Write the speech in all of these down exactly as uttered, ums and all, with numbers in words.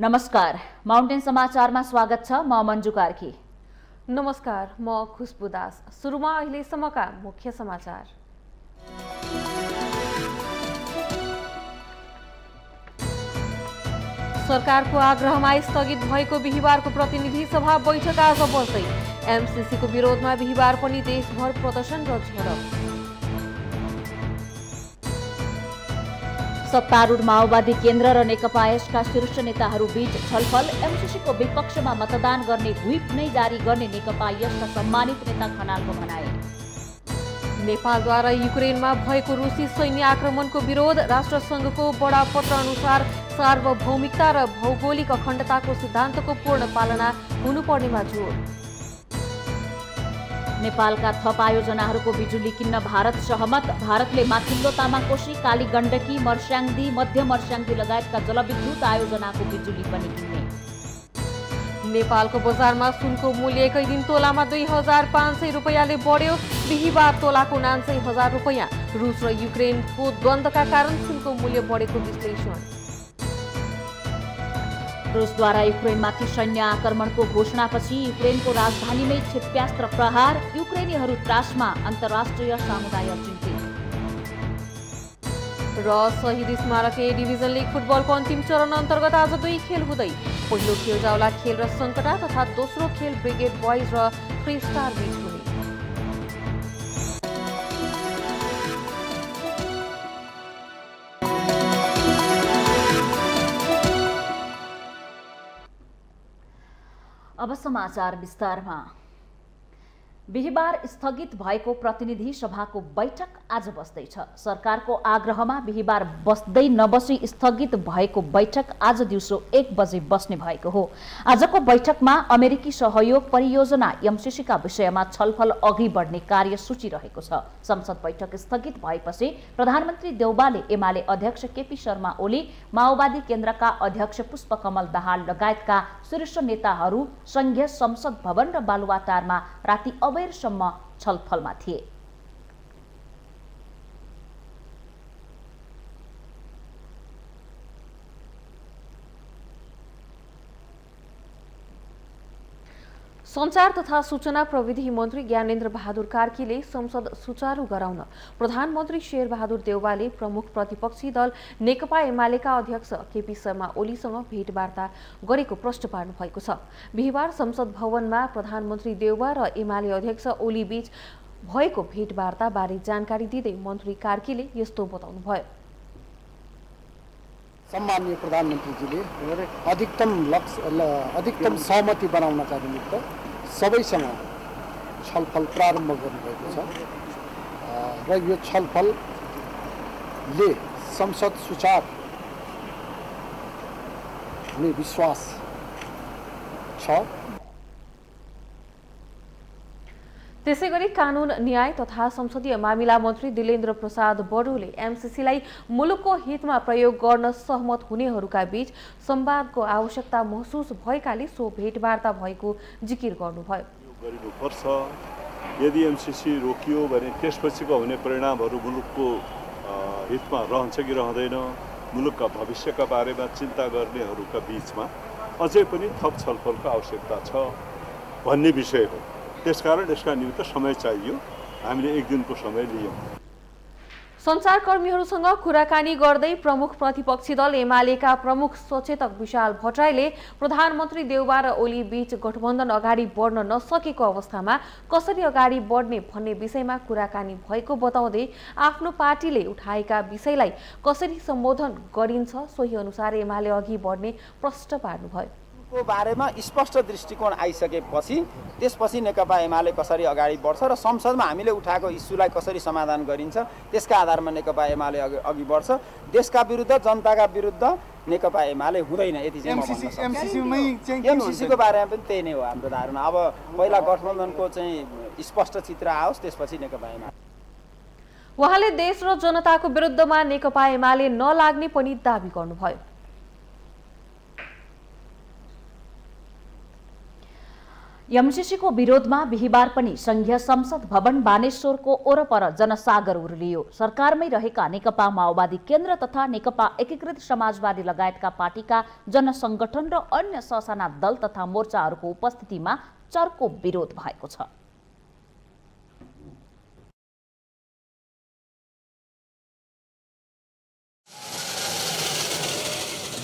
नमस्कार माउन्टेन समाचारमा स्वागत छ। म मञ्जु कार्की। नमस्कार, म खुशबु दास। सुरुमा अहिले सम्मका मुख्य समाचार। सरकारको आग्रहमा स्थगित भएको बिहीबारको प्रतिनिधि सभा बैठक आज बस्दै एमसीसीको विरोधमा बिहीबार पनि देशभर प्रदर्शन र झडप। सत्तारूढ़ माओवादी केन्द्र र नेकपा यसका शीर्ष नेताहरूबीच छलफल। एमसीसीको विपक्षमा मतदान गर्ने व्हिप नै जारी गर्ने नेकपा यसका सम्मानित नेता खनालको भनाई। नेपालद्वारा युक्रेनमा भएको रुसी सैन्य आक्रमणको विरोध। राष्ट्रसङ्घको बडापत्र अनुसार सार्वभौमिकता र भौगोलिक अखण्डताको सिद्धान्तको पूर्ण पालना हुनुपर्नेमा जोड। नेपालका थप आयोजनाहरूको बिजुली किन्न भारत सहमत। भारतले माथिल्लो तामाकोशी, काली गण्डकी, मर्स्याङ्दी, मध्य मर्स्याङ्दी लगायतका जलविद्युत आयोजनाको बिजुली पनि किन्ने। नेपालको बजारमा सुनको मूल्य एकै दिन तोलामा दुई हजार पाँच सय रुपियाँले बढ्यो। बिहीबार तोलाको उनान्सय हजार रुपियाँ। रुस र युक्रेनको द्वन्द्वका कारण सुनको मूल्य बढेको विश्लेषण। रूसद्वारा युक्रेनमाथि सैन्य आक्रमणको घोषणापछि युक्रेनको राजधानीमै क्षेप्यास्त्र प्रहार। युक्रेनीहरू त्रासमा, अन्तर्राष्ट्रिय समुदाय चिन्तित। र शहीद स्मारक ए डिभिजन लिग फुटबलको अन्तिम चरण अन्तर्गत आज दुई खेल हुँदै। पहिलो खेल जावला खेल र सङ्कटा तथा दोस्रो खेल ब्रिगेड बोइज र थ्री स्टार बीच हुने। अब समाचार विस्तारमा। बिहीबार स्थगित भएको प्रतिनिधि सभाको बैठक आज बस्दैछ। सरकारको आग्रहमा बिहीबार बस्दै नबसी स्थगित भएको बैठक आज दिउँसो एक बजे बस्ने भएको हो। आजको बैठकमा अमेरिकी सहयोग परियोजना एमसीसीका विषयमा छलफल अघि बढ्ने कार्यसूची रहेको छ। संसद बैठक स्थगित भएपछि प्रधानमन्त्री देउबाले, एमाले अध्यक्ष केपी शर्मा ओली, माओवादी केन्द्रका अध्यक्ष पुष्पकमल दाहाल लगायतका शीर्ष नेताहरू संघीय संसद भवन र बालुवाटारमा राति अबेरसम्म छलफलमा थिए। संचार तथा सूचना प्रविधि मन्त्री ज्ञानेन्द्र बहादुर कार्कीले संसद सुचारू गराउन प्रधानमन्त्री शेरबहादुर देउवाले प्रमुख प्रतिपक्षी दल नेकपा एमालेका अध्यक्ष केपी शर्मा ओलीसँग भेटवार्ता गरेको प्रश्न पार्नु भएको छ। बिहीबार संसद भवनमा प्रधानमन्त्री देउवा र एमाले अध्यक्ष ओली बीच भएको भेटवार्ताबारे जानकारी दिँदै मन्त्री कार्कीले यस्तो बताउनुभयो। सम्माननीय प्रधानमन्त्रीजीले अधिकतम लक्ष्य अधिकतम सहमति बनाउनका निमित्त सबैसँग छलफल प्रारम्भ गर्नुभएको छ र यो छलफलले संसद सुचार हुने विश्वास छ। त्यसैगरी कानून, न्याय तथा संसदीय मामिला मन्त्री दिलेन्द्र प्रसाद बडुले एमसीसीलाई मुलुकको हितमा प्रयोग गर्न सहमत हुनेहरूका बीच संवादको आवश्यकता महसुस भएकाले सो भेटवार्ता भएको जिकिर गर्नुभयो। गर्नुपर्छ, यदि एमसीसी रोकियो भने त्यसपछिको हुने परिणामहरू मुलुकको हितमा रहन्छ कि रहँदैन, मुलुकका भविष्यका बारेमा चिन्ता गर्नेहरूका बीचमा अझै पनि थप छलफलको आवश्यकता छ भन्ने विषय हो। त्यसकारण यसका निमित्त समय चाहियो। हामीले एक दिनको समय लियौं। संचारकर्मीहरूसँग कुराकानी गर्दै प्रमुख प्रतिपक्षी दल एमालेका प्रमुख सचेतक विशाल भट्टराईले प्रधानमन्त्री देउवा र ओली बीच गठबन्धन अगाडि बढ्न नसकेको अवस्थामा कसरी अगाडि बढ्ने भन्ने विषयमा कुराकानी भएको बताउँदै आफ्नो पार्टीले उठाएका विषयलाई कसरी सम्बोधन गरिन्छ सोही अनुसार एमाले अघि बढ्ने प्रश्न पार्नुभयो। को बारेमा स्पष्ट दृष्टिकोण आइसकेपछि त्यसपछि नेकपा एमाले कसरी अगाडि बढ्छ र संसदमा हामीले उठाएको इस्युलाई कसरी समाधान गरिन्छ त्यसका आधारमा नेकपा एमाले अघि बढ्छ। देशका विरुद्ध, जनताका विरुद्ध नेकपा एमाले हुँदैन, यति चाहिँ म भन्न सक्छु। एमसीसीको बारेमा पनि त्यही नै हो हाम्रो धारणा। अब पहिला गठबन्धनको चाहिँ स्पष्ट चित्र आओस्, त्यसपछि नेकपा एमाले। उहाँले देश र जनताको विरुद्धमा नेकपा एमाले नलाग्ने पनि दाबी गर्नुभयो। एमसीसी को विरोध में बिहिबार पनि संघीय संसद भवन बानेश्वर को ओरपर जनसागर उर्लियो। सरकारमै रहेका नेकपा माओवादी केन्द्र तथा नेकपा एकीकृत समाजवादी लगायतका पार्टीका जनसंगठन र अन्य ससाना दल तथा मोर्चाहरूको उपस्थितिमा चर्को विरोध भएको छ।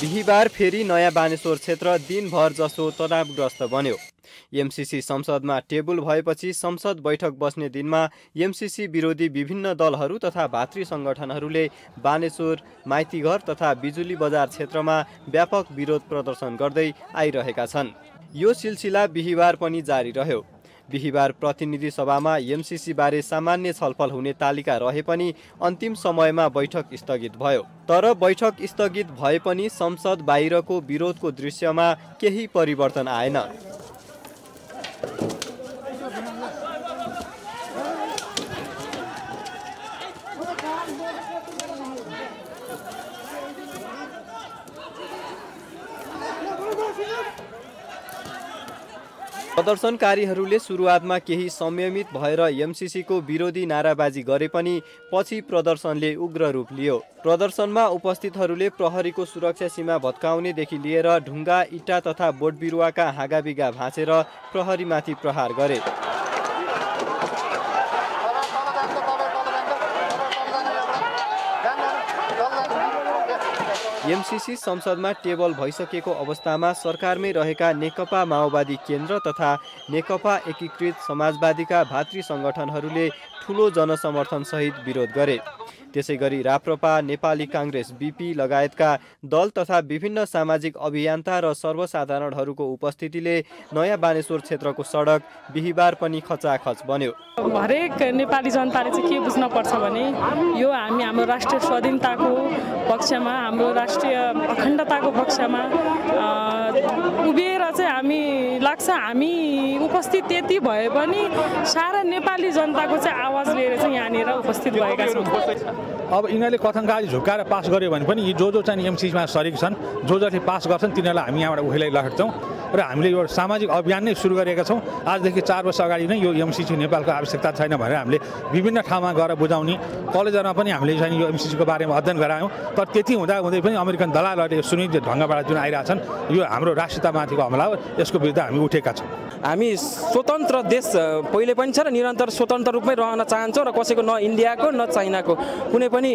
बिहिबार फेरि नयाँ बानेश्वर क्षेत्र दिनभर जसो तनावग्रस्त बन्यो। एमसीसी संसदमा टेबुल भएपछि संसद बैठक बस्ने दिनमा एमसीसी विरोधी विभिन्न दलहरू तथा भातृ संगठनहरूले बानेश्वर, माइतीघर तथा बिजुली बजार क्षेत्रमा व्यापक विरोध प्रदर्शन गर्दै आइरहेका छन्। यो सिलसिला बिहिबार पनि जारी रह्यो। बिहिबार प्रतिनिधि सभामा एमसीसी बारे सामान्य छलफल हुने तालिका रहे पनि अन्तिम समयमा बैठक स्थगित भयो। तर बैठक स्थगित भए पनि संसद बाहिरको विरोधको दृश्यमा केही परिवर्तन आएन। प्रदर्शनकारीहरूले सुरुवातमा केही संयमित भएर एमसीसी को विरोधी नाराबाजी गरे पनि पछि प्रदर्शनले उग्र रूप लियो। प्रदर्शनमा उपस्थितहरूले प्रहरीको सुरक्षा सीमा भत्काउनेदेखि लिएर ढुङ्गा, इटा तथा बोटबिरुवाका हाँगाबिगा भाँचेर प्रहरीमाथि प्रहार गरे। एमसीसी संसदमा टेबल भइसकेको अवस्थामा सरकारमै रहेका नेकपा माओवादी केन्द्र तथा नेकपा एकीकृत समाजवादीका भातृ संगठनहरूले ठूलो जनसमर्थन सहित विरोध गरे। त्यसैगरी राप्रपा, नेपाली कांग्रेस, बीपी लगायतका दल तथा विभिन्न सामाजिक अभियान्ता र सर्वसाधारणहरूको उपस्थितिले नयाँ बानेश्वर क्षेत्रको सडक बिहिबार पनि खचाखच बन्यो। हरेक नेपाली जनताले चाहिँ के बुझ्न पर्छ भने यो हामी हाम्रो राष्ट्रिय स्वाधीनताको पक्षमा, हाम्रो राष्ट्रिय अखण्डताको पक्षमा उभिएर चाहिँ हामी लाग्छ। हामी उपस्थित त्यति भए पनि सारा नेपाली जनताको चाहिँ आवाज लिएर चाहिँ यहाँनिर उपस्थित भएका छौँ। अब यिनीहरूले कथनकारी झुकाएर पास गर्यो भने पनि जो जो चाहिँ एमसीसीमा सरिक छन्, जो जसले पास गर्छन् तिनीहरूलाई हामी यहाँबाट उखेलाई लखेट्छौँ र हामीले यो सामाजिक अभियान नै सुरु गरेका छौँ। आजदेखि चार वर्ष अगाडि नै यो एमसीसी नेपालको आवश्यकता छैन भनेर हामीले विभिन्न ठाउँमा गएर बुझाउने, कलेजहरूमा पनि हामीले चाहिँ यो एमसीसीको बारेमा अध्ययन गरायौँ। तर त्यति हुँदा हुँदै पनि अमेरिकन दलालहरूले यो सुनिश्चित ढङ्गबाट जुन आइरहेछन्, यो हाम्रो राष्ट्रियतामाथिको हमला हो। यसको विरुद्ध हामी उठेका छौँ। हामी स्वतन्त्र देश पहिले पनि छ र निरन्तर स्वतन्त्र रूपमै रहन चाहन्छौँ र कसैको न इन्डियाको न चाइनाको कुनै पनि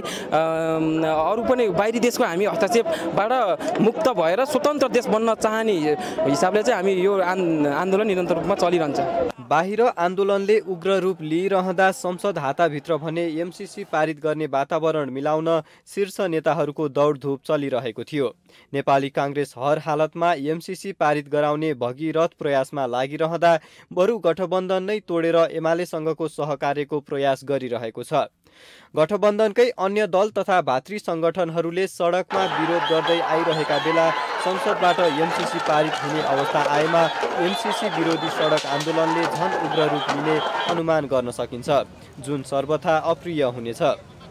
अरू पनि बाहिरी देशको हामी हस्तक्षेपबाट मुक्त भएर स्वतन्त्र देश बन्न चाहने हिसाबले चाहिँ हामी यो आन्दोलन निरन्तर रूपमा चलिरहन्छ। बाहिर आन्दोलनले उग्र रूप लिइरहँदा संसद हाताभित्र भने एमसीसी पारित गर्ने वातावरण मिलाउन शीर्ष नेताहरूको दौडधुप चलिरहेको थियो। नेपाली कांग्रेस हर हालतमा एमसीसी पारित गराउने भगीरथ प्रयासमा लागिरहँदा बरु गठबन्धन नै तोडेर एमालेसँगको सहकार्यको प्रयास गरिरहेको छ। गठबन्धनकै अन्य दल तथा भातृ संगठनहरूले सडकमा विरोध गर्दै आइरहेका बेला संसदबाट एमसीसी पारित हुने अवस्था आएमा एमसीसी विरोधी सडक आन्दोलनले झन उग्र रूप लिने अनुमान गर्न सकिन्छ, जुन सर्वथा अप्रिय हुनेछ।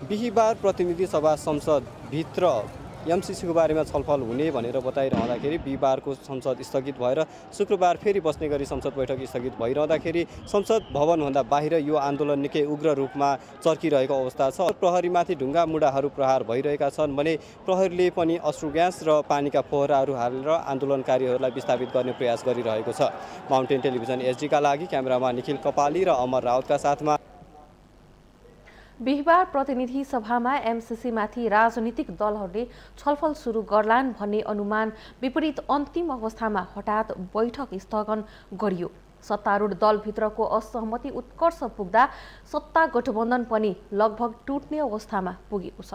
बिहिबार प्रतिनिधि सभा संसदभित्र एमसीसीको बारेमा छलफल हुने भनेर बताइरहँदाखेरि बिहिबारको संसद स्थगित भएर शुक्रबार फेरि बस्ने गरी संसद बैठक स्थगित भइरहँदाखेरि संसद भवनभन्दा बाहिर यो आन्दोलन निकै उग्र रूपमा चर्किरहेको अवस्था छ। प्रहरीमाथि ढुङ्गा मुढाहरू प्रहार भइरहेका छन् भने प्रहरीले पनि अश्रु ग्यास र पानीका फोहराहरू हालेर आन्दोलनकारीहरूलाई विस्थापित गर्ने प्रयास गरिरहेको छ। माउन्टेन टेलिभिजन एसडीका लागि क्यामेरामा निखिल कपाली र अमर राउतका साथमा। बिहिबार प्रतिनिधि सभामा एमसीसीमाथि राजनीतिक दलहरूले छलफल सुरु गर्लान् भन्ने अनुमान विपरीत अन्तिम अवस्थामा हठात बैठक स्थगन गरियो। सत्तारूढ दलभित्रको असहमति उत्कर्ष पुग्दा सत्ता गठबन्धन पनि लगभग टुट्ने अवस्थामा पुगेको छ।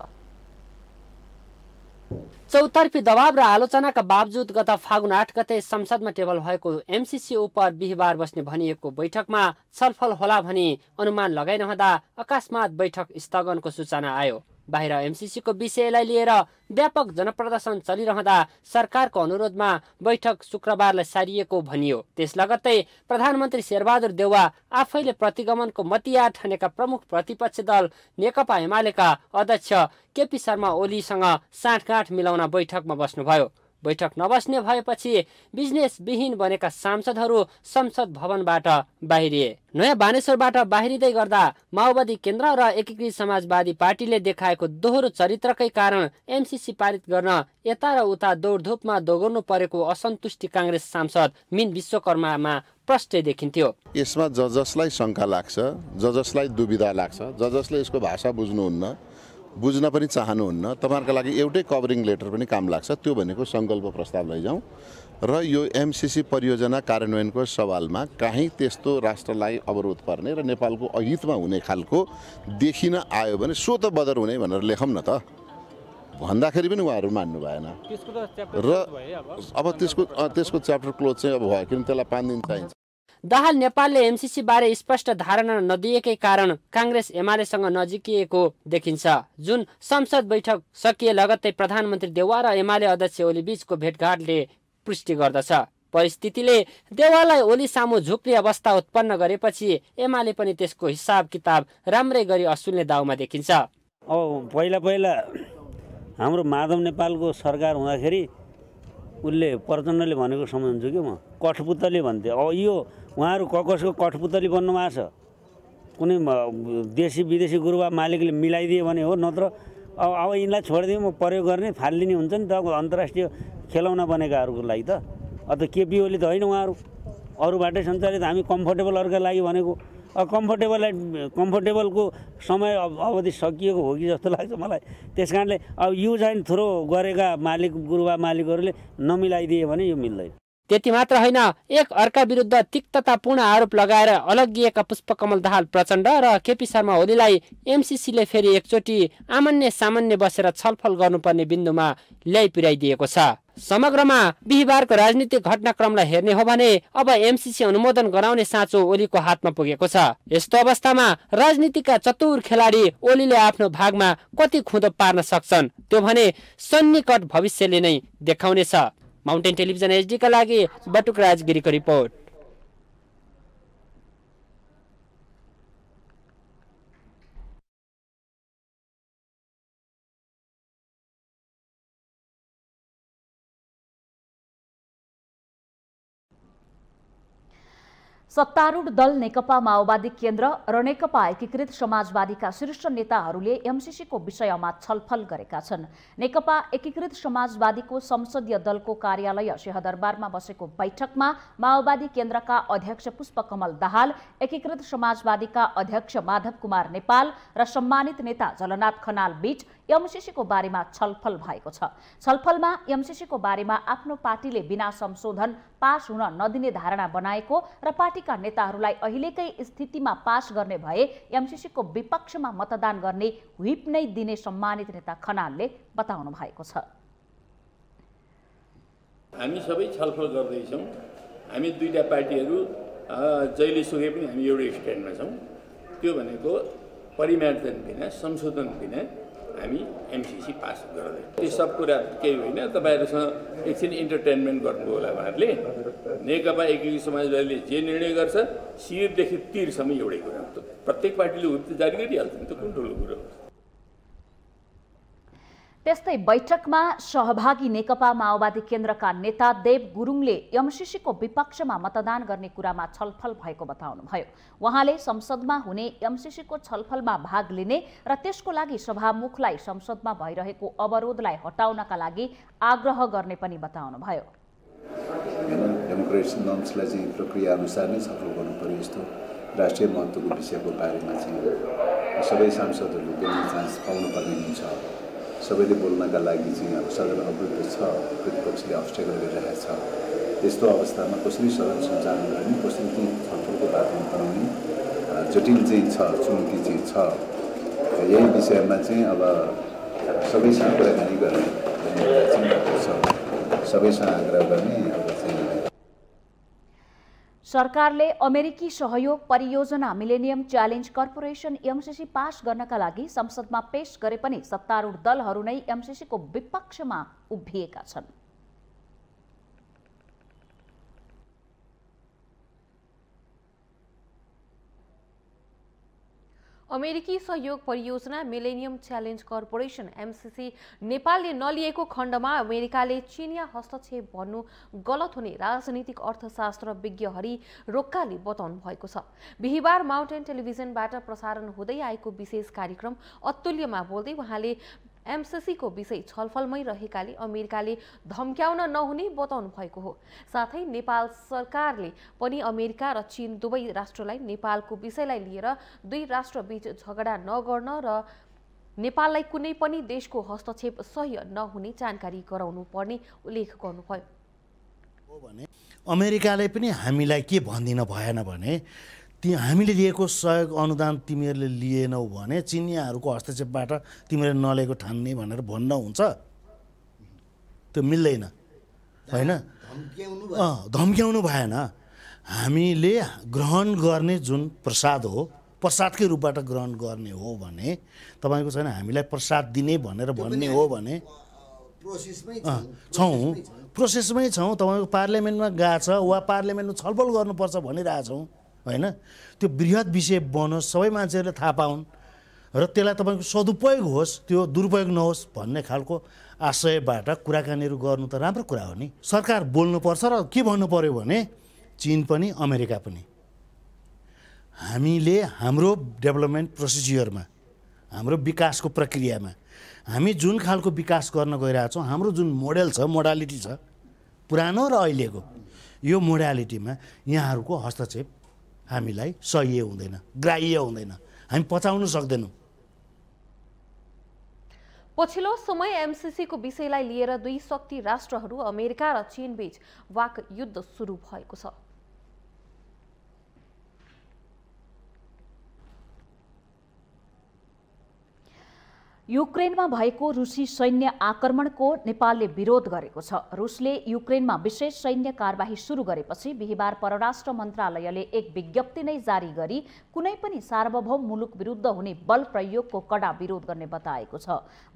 चौतर्फी दबाव र आलोचनाका बावजुद गत फागुन आठ गते संसदमा टेबल भएको एमसीसी उप बिहिबार बस्ने भनिएको बैठकमा छलफल होला भनी अनुमान लगाइरहँदा अकस्मात बैठक स्थगनको सूचना आयो। बाहिर एमसीसीको विषयलाई लिएर व्यापक जनप्रदर्शन चलिरहँदा सरकारको अनुरोधमा बैठक शुक्रबारलाई सारिएको भनियो। त्यस लगत्तै प्रधानमन्त्री शेरबहादुर देउवा आफैले प्रतिगमनको मतिया ठानेका प्रमुख प्रतिपक्षी दल नेकपा एमालेका अध्यक्ष केपी शर्मा ओलीसँग साँठगाँठ मिलाउन बैठकमा बस्नुभयो। बैठक नबस्ने भएपछि बिजनेस विहीन बनेका सांसदहरू संसद भवनबाट बाहिरिए। नयाँ बानेश्वरबाट बाहिरिँदै गर्दा माओवादी केन्द्र र एकीकृत समाजवादी पार्टीले देखाएको दोहोरो चरित्रकै कारण एमसीसी पारित गर्न यता र उता दौडधूपमा दोगर्नु परेको असन्तुष्टि कांग्रेस सांसद मिन विश्वकर्मामा प्रष्ट देखिन्थ्यो। यसमा ज जसलाई शंका लाग्छ, ज जसलाई दुविधा लाग्छ, ज जसले यसको भाषा बुझ्नुहुन्न, बुझ्न पनि चाहनुहुन्न, तपाईहरुका लागि एउटै कभरिङ लेटर पनि काम लाग्छ। त्यो भनेको संकल्प प्रस्ताव लैजाऊ र यो एमसीसी परियोजना कार्यान्वयनको सवालमा कहीं त्यस्तो राष्ट्रलाई अवरोध पर्ने र नेपालको अहितमा हुने खालको देखिन आयो भने सोत बदर हुने भनेर लेखौं न त भन्दाखेरि पनि उहाँहरु मान्नु भएन। त्यसको त च्याप्टर भयो। अब अब त्यसको त्यसको च्याप्टर क्लोज चाहिँ अब भयो, किन त्यसलाई पाँच दिन चाहिन्छ। दाहाल नेपालले एमसीसी बारे स्पष्ट धारणा नदिएकै कारण कांग्रेस एमालेसँग नजिकिएको देखिन्छ। जुन संसद बैठक सकिए लगत्तै प्रधानमन्त्री देउवा र एमाले अध्यक्ष ओली बीचको भेटघाटले पुष्टि गर्दछ। परिस्थितिले देउवालाई ओली सामु झुक्ने अवस्था उत्पन्न गरेपछि एमाले पनि त्यसको हिसाब किताब राम्रै गरी असुल्ने दाउमा देखिन्छ। अब पहिला पहिला हाम्रो माधव नेपालको सरकार हुँदाखेरि उले प्रचण्डले भनेको सम्झन्छु के म कठपुतली भन्थे। अब यो उहाँहरु ककसको कठपुतली बन्नु भएको छ। कुनै देशी विदेशी गुरुवा मालिकले मिलाइदिए भने हो, नत्र अब अब यिनलाई छोड्दिए म प्रयोग गर्ने फाल्दिने हुन्छ नि त। अब अन्तर्राष्ट्रिय खेलौना बनेकाहरुको लागि त अत केपी ओली त हैन, उहाँहरु अरुबाटै सञ्चालित। हामी कम्फर्टेबल अरुका लागि भनेको कम्फर्टेबल कम्फर्टेबलको समय अवधि सकिएको हो कि जस्तो लाग्छ मलाई। त्यसकारणले अब युज एन्ड थ्रो गरेका मालिक गुरुवा मालिकहरूले नमिलाइदिए भने यो मिल्दैन। त्यति मात्र हैन, एक अर्का विरुद्ध तिक्ततापूर्ण आरोप लगाएर अलगिएका पुष्पकमल दाहाल प्रचण्ड र केपी शर्मा ओलीलाई एमसीसी ले फेरि एकचोटी आमान्य सामान्य बसेर छलफल गर्नुपर्ने बिन्दुमा ल्याइपुर्याइदिएको छ। समग्रमा बिहीबारको राजनीतिक घटनाक्रमलाई हेर्ने हो भने अब एमसीसी अनुमोदन गराउने साँचो ओलीको हातमा पुगेको छ। यस्तो अवस्थामा राजनीतिका चतुर खेलाडी ओलीले आफ्नो भागमा कति खुँदो पार्न सक्छन् त्यो भने सन्निकट भविष्यले नै देखाउनेछ। माउन्टेन टेलिभिजन एचडी का लागि बटुक राजगिरीको रिपोर्ट। सत्तारूढ दल नेकपा माओवादी केन्द्र र नेकपा एकीकृत समाजवादीका शीर्ष नेताहरूले एमसीसीको विषयमा छलफल गरेका छन्। नेकपा एकीकृत समाजवादीको संसदीय दलको कार्यालय सिंहदरबारमा बसेको बैठकमा माओवादी केन्द्रका अध्यक्ष पुष्पकमल दाहाल, एकीकृत समाजवादीका अध्यक्ष माधव कुमार नेपाल र सम्मानित नेता जलनाथ खनाल बीच एमसीसीको बारेमा छलफल भएको छ। छलफलमा एमसीसीको बारेमा आफ्नो पार्टीले बिना संशोधन पास हुन नदिने धारणा बनाएको र पार्टीका नेताहरूलाई अहिलेकै स्थितिमा पास गर्ने भए एमसीसीको विपक्षमा मतदान गर्ने व्हिप नै दिने सम्मानित नेता खनालले बताउनु भएको छ। हामी सबै छलफल गर्दै छौं। हामी दुईटा पार्टीहरू जहिले सुके पनि हामी एउटै स्ट्यान्डमा छौं। त्यो भनेको परिमार्जन बिना, संशोधन बिना हामी एमसीसी पास गर्दै। त्यो सब कुरा केही होइन, तपाईहरुसँग एकछिन इन्टरटेनमेन्ट गर्नु होला। उहाँहरुले नेकपा एकीकृत समाजवादीले जे निर्णय गर्छ शिरदेखि तीरसम्म एउटै कुरा हो। प्रत्येक पार्टीले उक्त जारी गरिहाल्छ, त्यो कुन ठुलो कुरा हो। त्यस्तै बैठकमा सहभागी नेकपा माओवादी केन्द्रका नेता देव गुरुङले एमसीसीको विपक्षमा मतदान गर्ने कुरामा छलफल भएको बताउनुभयो। उहाँले संसदमा हुने एमसीसीको छलफलमा भाग लिने र त्यसको लागि सभामुखलाई संसदमा भइरहेको अवरोधलाई हटाउनका लागि आग्रह गर्ने पनि बताउनुभयो। डेमोक्रेसी नर्म्सलाई चाहिँ प्रक्रिया अनुसार नै छलफल गर्नुपर्यो। यस्तो राष्ट्रिय महत्त्वको विषयको बारेमा चाहिँ सबै सांसदहरूले बोल्ने चान्स पाउनुपर्ने हुन्छ। सबैले बोल्नका लागि चाहिँ अब सदन अवरुद्ध छ, प्रतिपक्षले अब्स्ट्याकल गरिरहेको छ। त्यस्तो अवस्थामा कसरी सदन सञ्चालन गर्ने, कसरी चाहिँ छलफलको वातावरण बनाउने जटिल चाहिँ छ, चुनौती चाहिँ छ। यही विषयमा चाहिँ अब सबैसँग कुराकानी गर्ने सबैसँग आग्रह गर्ने। अब चाहिँ सरकारले अमेरिकी सहयोग परियोजना Millennium Challenge Corporation MCC pass गर्नका लागि संसदमा पेश गरे पनि सत्तारूढ दलहरू नै एमसीसीको विपक्षमा उभिएका छन्। अमेरिकी सहयोग परियोजना मिलेनियम च्यालेन्ज कर्पोरेसन एमसीसी नेपालले नलिएको खण्डमा अमेरिकाले चीनिया हस्तक्षेप भन्नु गलत हुने राजनीतिक अर्थशास्त्र विज्ञ हरि रोक्काले बताउनु भएको छ। बिहीबार माउन्टेन टेलिभिजनबाट प्रसारण हुँदै आएको विशेष कार्यक्रम अतुल्यमा बोल्दै उहाँले एमसीसी को विषय छलफलमै रहेकाले अमेरिकाले धम्क्याउन नहुने बताउनु भएको हो। साथै नेपाल सरकारले पनि अमेरिका र चीन दुवै राष्ट्रलाई नेपालको विषयलाई लिएर दुई राष्ट्रबीच झगडा नगर्न र नेपाललाई कुनै पनि देशको हस्तक्षेप सह्य नहुने जानकारी गराउनु पर्ने उल्लेख गर्नुभयो। अमेरिकाले पनि हामीलाई के भन्दिन भएन भने ती हामीले लिएको सहयोग अनुदान तिमीहरूले लिएनौ भने चिनियाहरूको हस्तक्षेपबाट तिमीले नलिएको ठान्ने भनेर भन्न हुन्छ। त्यो मिल्दैन हैन, धम्क्याउनु भएन। हामीले ग्रहण गर्ने जुन प्रसाद हो प्रसादकै रूपबाट ग्रहण गर्ने हो भने तपाईको छैन हामीलाई प्रसाद दिने भनेर भन्ने हो भने प्रोसेसमै छौँ प्रोसेसमै छौँ तपाईको पार्लियामेन्टमा गएछ वा पार्लियामेन्टमा छलफल गर्नुपर्छ भनिरहेछौँ हैन। त्यो बृहत विषय बनोस्, सबै मान्छेहरूले थाहा पाउन् र त्यसलाई तपाईको सदुपयोग होस्, त्यो दुरुपयोग नहोस् भन्ने खालको आशयबाट कुराकानीहरू गर्नु त राम्रो कुरा हो नि। सरकार बोल्नुपर्छ र के भन्नु पर्यो भने चीन पनि अमेरिका पनि हामीले हाम्रो डेभलपमेन्ट प्रोसिजरमा हाम्रो विकासको प्रक्रियामा हामी जुन खालको विकास गर्न गइरहेछौँ हाम्रो जुन मोडेल छ मोडालिटी छ पुरानो र अहिलेको यो मोडालिटीमा यहाँहरूको हस्तक्षेप हामीलाई सह्य हुँदैन, ग्राह्य हुँदैन, हामी पचाउन सक्दैनौँ। पछिल्लो समय एमसीसी को विषयलाई लिएर दुई शक्ति राष्ट्रहरू अमेरिका र चीन बीच वाक युद्ध सुरु भएको छ। युक्रेनमा भएको रुसी सैन्य आक्रमणको नेपालले विरोध गरेको छ। रुसले युक्रेनमा विशेष सैन्य कारबाही सुरु गरेपछि बिहीबार परराष्ट्र मन्त्रालयले एक विज्ञप्ति नै जारी गरी कुनै पनि सार्वभौम मुलुक विरुद्ध हुने बल प्रयोगको कडा विरोध गर्ने बताएको छ।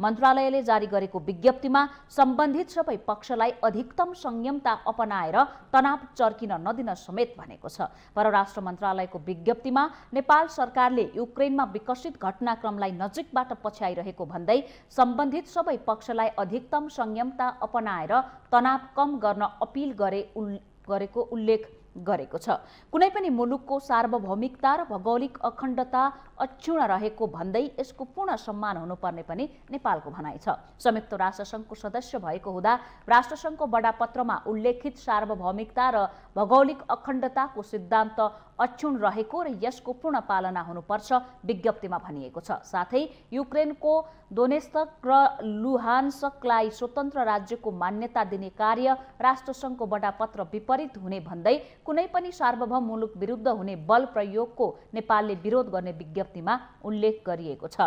मन्त्रालयले जारी गरेको विज्ञप्तिमा सम्बन्धित सबै पक्षलाई अधिकतम संयमता अपनाएर तनाव चर्किन नदिन समेत भनेको छ। परराष्ट्र मन्त्रालयको विज्ञप्तिमा नेपाल सरकारले युक्रेनमा विकसित घटनाक्रमलाई नजिकबाट पछ्याइरहेको भन्दै सम्बन्धित सबै पक्षलाई अधिकतम संयमता अपनाएर तनाव कम गर्न अपील गरे उल, गरेको उल्लेख गरेको छ। कुनै पनि मुलुकको सार्वभौमिकता र भौगोलिक अखण्डता अक्षुण रहेको भन्दै यसको पूर्ण सम्मान हुनुपर्ने पनि नेपालको भनाइ छ। संयुक्त राष्ट्रसङ्घको सदस्य भएको हुँदा राष्ट्रसङ्घको बडापत्रमा उल्लेखित सार्वभौमिकता र भौगोलिक अखण्डताको सिद्धान्त अक्षुण रहेको र यसको पूर्ण पालना हुनुपर्छ विज्ञप्तिमा भनिएको छ। साथै युक्रेनको दोनेत्स्क र लुहान्स्कलाई स्वतन्त्र राज्यको मान्यता दिने कार्य राष्ट्रसङ्घको बडापत्र विपरीत हुने भन्दै कुनै पनि सार्वभौम मुलुक विरुद्ध हुने बल प्रयोगको नेपालले विरोध गर्ने विज्ञप्तिमा उल्लेख गरिएको छ।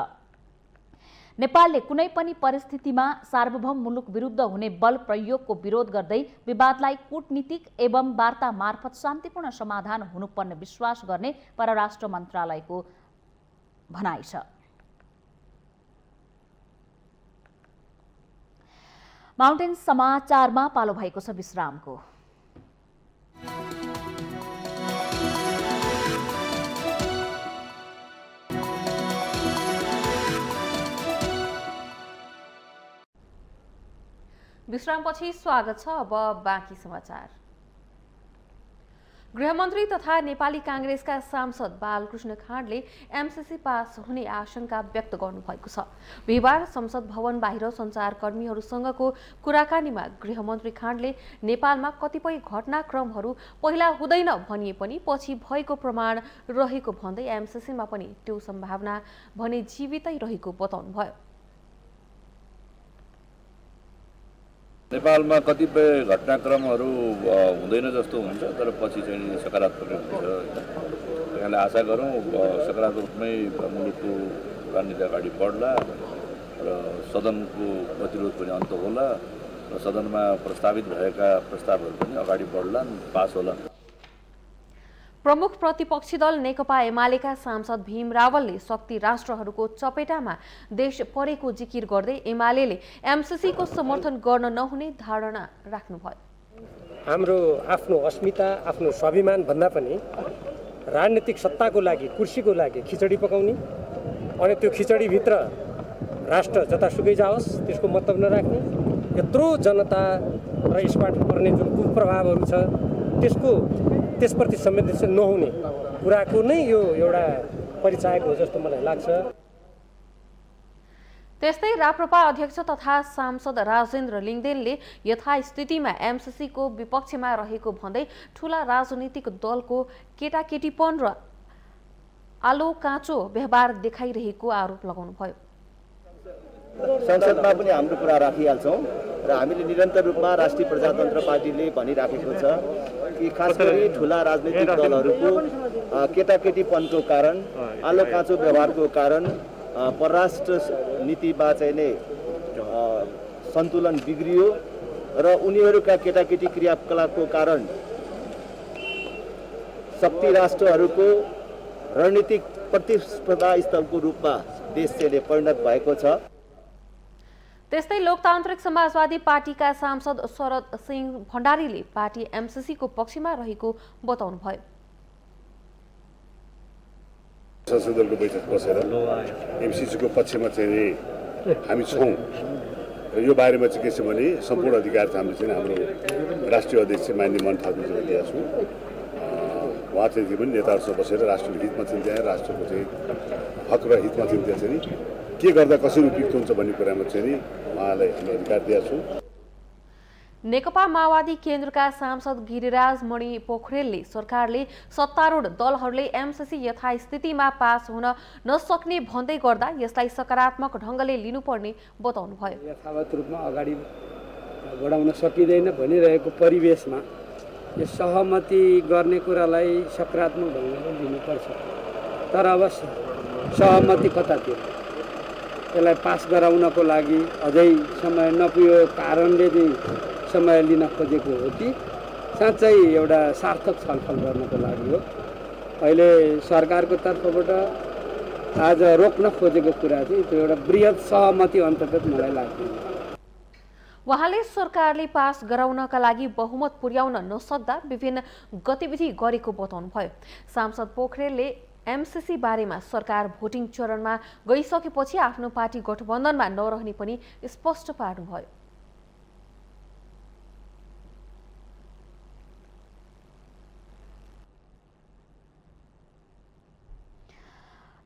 नेपालले कुनै पनि परिस्थितिमा सार्वभौम मुलुक विरुद्ध हुने बल प्रयोगको विरोध गर्दै विवादलाई कूटनीतिक एवं वार्ता मार्फत शान्तिपूर्ण समाधान हुनुपर्ने विश्वास गर्ने परराष्ट्र मन्त्रालयको भनाइ छ। माउन्टेन समाचारमा पालो भएको छ विश्रामको। विश्रामपछि स्वागत छ। अब बाँकी समाचार। गृहमन्त्री तथा नेपाली काङ्ग्रेसका सांसद बालकृष्ण खाँडले एमसीसी पास हुने आशंका व्यक्त गर्नुभएको छ। बिहिबार संसद भवन बाहिर सञ्चारकर्मीहरूसँगको कुराकानीमा गृहमन्त्री खाँडले नेपालमा कतिपय घटनाक्रमहरू पहिला हुँदैन भनिए पनि पछि भएको प्रमाण रहेको भन्दै एमसीसीमा पनि त्यो सम्भावना भने जीवितै रहेको बताउनुभयो। नेपालमा कतिपय घटनाक्रमहरू हुँदैन जस्तो हुन्छ तर पछि चाहिँ सकारात्मक हुन्छ। त्यसैले आशा गरौँ सकारात्मक रूपमै मुलुकको राजनीति अगाडि बढ्ला र सदनको गतिरोध पनि अन्त होला र सदनमा प्रस्तावित भएका प्रस्तावहरू पनि अगाडि बढ्ला, पास होला। प्रमुख प्रतिपक्षी दल नेकपा एमालेका सांसद भीम रावलले शक्ति राष्ट्रहरूको चपेटामा देश परेको जिकिर गर्दै एमालेले एमसीसीको समर्थन गर्न नहुने धारणा राख्नुभयो। हाम्रो आफ्नो अस्मिता आफ्नो स्वाभिमान भन्दा पनि राजनीतिक सत्ताको लागि कुर्सीको लागि खिचडी पकाउने अनि त्यो खिचडी भित्र राष्ट्र जतासुकै जाओस् त्यसको मतलब नराख्ने, यत्रो जनता र यसबाट पर्ने जुन कुप्रभावहरु छ त्यसको त्यसप्रति संवेदनशील नहुने कुराको नै यो एउटा परिचायक हो जस्तो मलाई लाग्छ। त्यस्तै राप्रपा अध्यक्ष तथा सांसद राजेन्द्र लिङदेनले यथास्थितिमा एमसीसी को विपक्षमा रहेको भन्दै ठूला राजनीतिक दलको केटाकेटीपन र आलो काँचो व्यवहार देखाइरहेको आरोप लगाउनुभयो। संसदमा पनि हाम्रो कुरा राखिहाल्छौं र हामीले निरन्तर रूपमा राष्ट्रिय प्रजातन्त्र पार्टीले भनिराखेको छ कि खास गरी ठूला राजनीतिक दलहरुको केटाकेटीपनको कारण आलो काँचो व्यवहारको कारण परराष्ट्र नीतिमा चाहिँ नै सन्तुलन बिग्रियो र उनीहरुका केटाकेटी क्रियाकलापको कारण शक्ति राष्ट्रहरुको रणनीतिक प्रतिस्पर्धा स्थलको रूपमा देशले परिणत भएको छ। त्यस्तै लोकतान्त्रिक समाजवादी पार्टीका सांसद शरद सिंह भण्डारीले पार्टी एमसीसी को पक्षमा रहेको बताउनुभयो। संसद दलको बैठक बसेर एमसीसी को पक्षमा चाहिँ हामी छौं। यो बारेमा चाहिँ के छ भने सम्पूर्ण अधिकार चाहिँ हामीले हाम्रो राष्ट्रिय अध्यक्ष माननीय मन थापाज्यूले दिएको छु। वहाँ चाहिँ पनि नेताहरूसँग बसेर राष्ट्रको हितमा चाहिँ राष्ट्रको चाहिँ हक र हितमा चाहिँ के गर्दा कसरी उपयुक्त हुन्छ भन्ने कुरामा चाहिँ उहाँलाई हामी अधिकार दिएको छु। नेकपा माओवादी केन्द्रका सांसद गिरिराज मणि पोखरेलले सरकारले सत्तारूढ दलहरूले एमसीसी यथास्थितिमा पास हुन नसक्ने भन्दै गर्दा यसलाई सकारात्मक ढंगले लिनुपर्ने बताउनुभयो। यथावत रूपमा अगाडि बढाउन सकिदैन भनिरहेको परिवेशमा यो सहमति गर्ने कुरालाई सकारात्मक ढंगले लिनुपर्छ। तर अब सहमति कतातिर त्यसलाई पास गराउनको लागि अझै समय नपुग्यो कारणले चाहिँ समय लिन खोजेको हो कि साँच्चै एउटा सार्थक छलफल गर्नको लागि हो। अहिले सरकारको तर्फबाट आज रोक्न खोजेको कुरा चाहिँ त्यो एउटा बृहत सहमति अन्तर्गत मलाई लाग्दैन। वहाँले सरकारले पास गराउनका लागि बहुमत पुर्याउन नसक्दा विभिन्न गतिविधि गरेको बताउनुभयो। सांसद पोखरेलले एमसीसी बारेमा सरकार भोटिङ चरणमा गइसकेपछि आफ्नो पार्टी गठबन्धनमा नरहने पनि स्पष्ट पार्नुभयो।